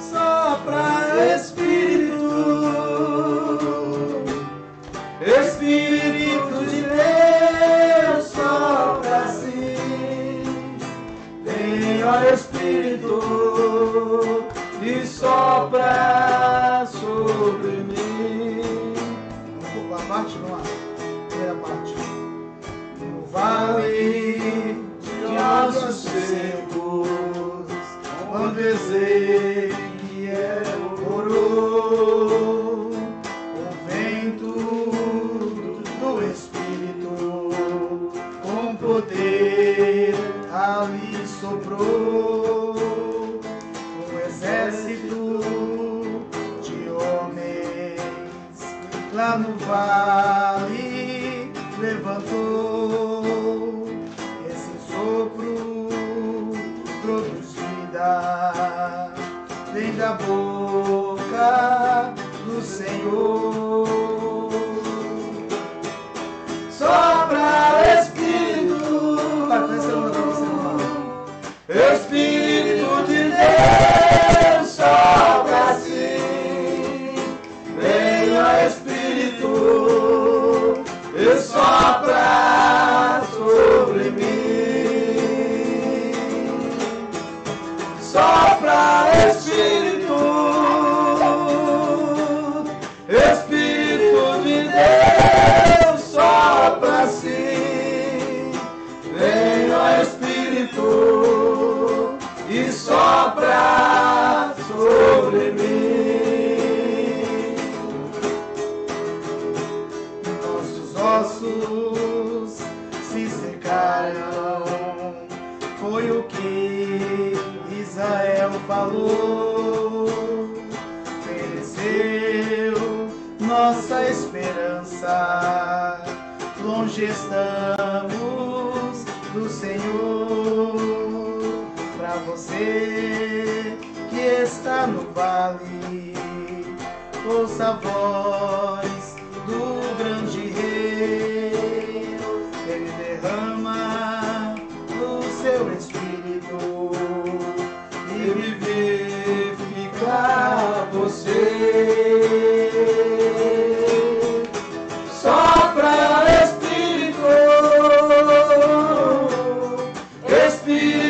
Sopra, Espírito, Espírito de Deus, sopra sim. Venha, Espírito, e sopra sobre mim. Vamos para a parte, vamos lá. Primeira parte. No vale de ossos secos, onde Ezequiel orou, o vento do Espírito, com poder ali soprou, um exército de homens lá no vale levantou. Esse sopro produz vida, vem da boca do Senhor. Sopra, Espírito, Espírito de Deus, sopra sim. Venha, Espírito, e sopra sobre mim. Sopra, Espírito, Espírito de Deus, sopra sim. Venha, Espírito, e sopra sobre mim. Nossos ossos se secaram, foi o que Israel falou. Pereceu nossa esperança, longe estamos do Senhor. Para você que está no vale, ouça a voz do grande Rei. Ele derrama do seu Espírito e vivifica você. Sopra, Espírito, Espírito